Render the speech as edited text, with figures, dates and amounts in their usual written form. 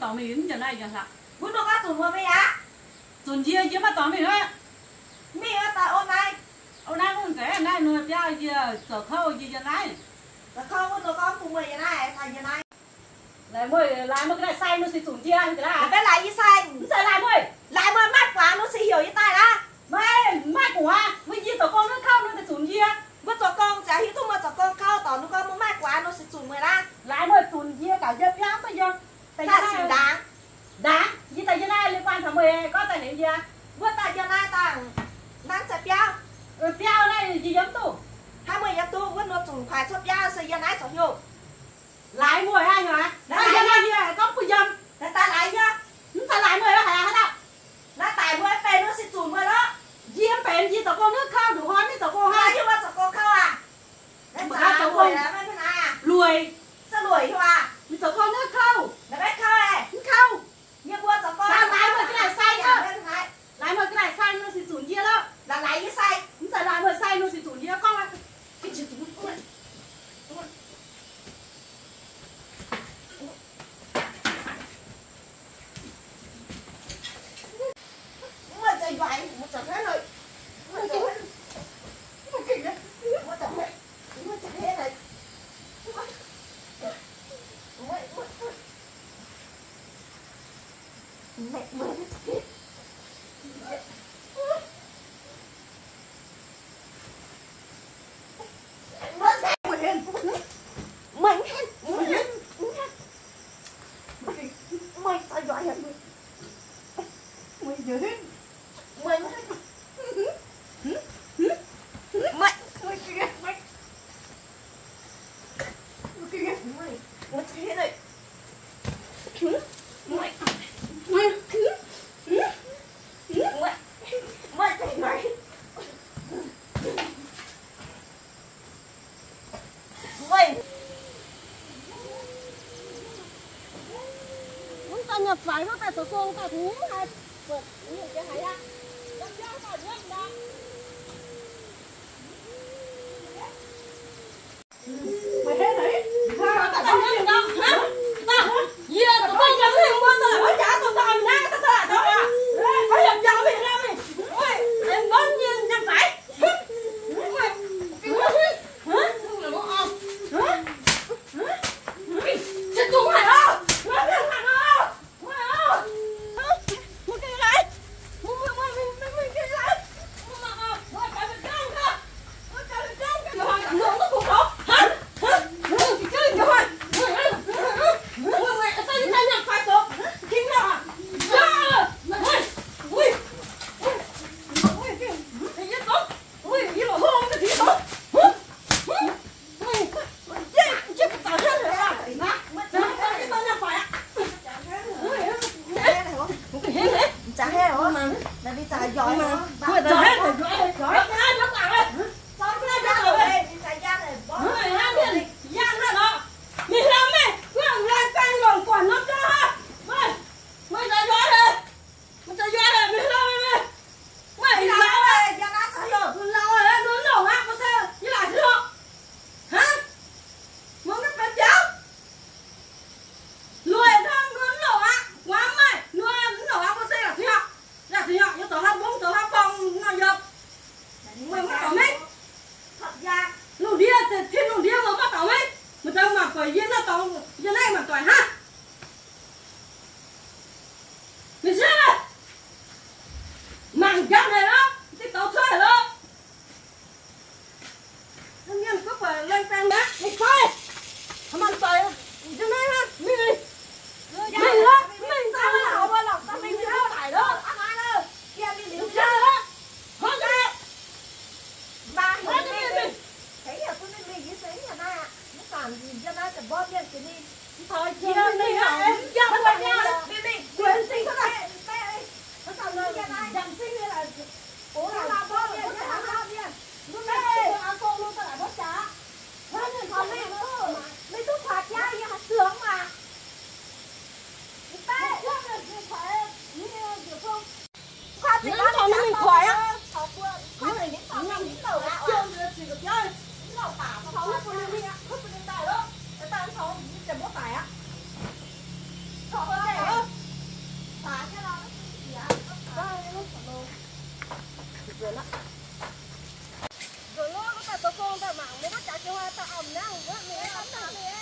tao mày đến giờ này giờ sao muốn đâu có tụi mày á tụi chia chứ mà tao mày thôi mày ở tại hôm nay cũng kể hôm nay nuôi bia giờ sợ khâu gì giờ này sợ khâu muốn đâu có cùng mày giờ này thành giờ này lại mày lại mày cái này sai nó sẽ tụi chia cái này cái lại gì sai sợ lại mày mát quá nó sẽ hiểu với tai đó mày của à mày gì tụi con nó khâu nó sẽ tụi chia với tụi con chả hiểu thua mà tụi con khâu tao nó có muốn mát quá nó sẽ tụi mày ra lại mày tụi chia cả dân nhau bây giờ tại sao đáng vì tại giờ này liên quan thằng mày có tài liệu gì à vớt tại giờ này tàng nắng sẽ béo này gì giống tu thằng mày giống tu vớt nó trùng khoai sốt béo xây giờ này sốt nhiều lại mồi hay hả tại giờ này gì à có cùi dầm tại ta lại nhá chúng ta lại mồi đó hả hả đâu nó tại mồi bền nó sẽ trùng mồi đó gì em bền gì tao con nước khao đủ hón với tao con hai chứ mà tao con khao à đấy tao con lùi sao lùi chứ à vì tao con nước khao là bé khao này khao như vua tao con sao lái mồi cái này sai nữa lái mồi cái này sai nó sẽ trùng kia đó là lái cái sai chúng ta lái mồi sai nó sẽ trùng kia con cái gì cũng phải nó phải tổ cô phải thú hay vượt nhiều cái hay á đang giao phải nhanh đó mày hết đấy sao tao không nhận đâu hả tao giờ tụi bay chẳng hiểu bao giờ mới trả tụi tao nát tao thà đó à phải làm giàu Việt Nam này ôi em bớt như nhăn phải Rồi nó cả tao con ta mà mới bắt cá kêu hoa ta ẩm nè, mới bắt cá này.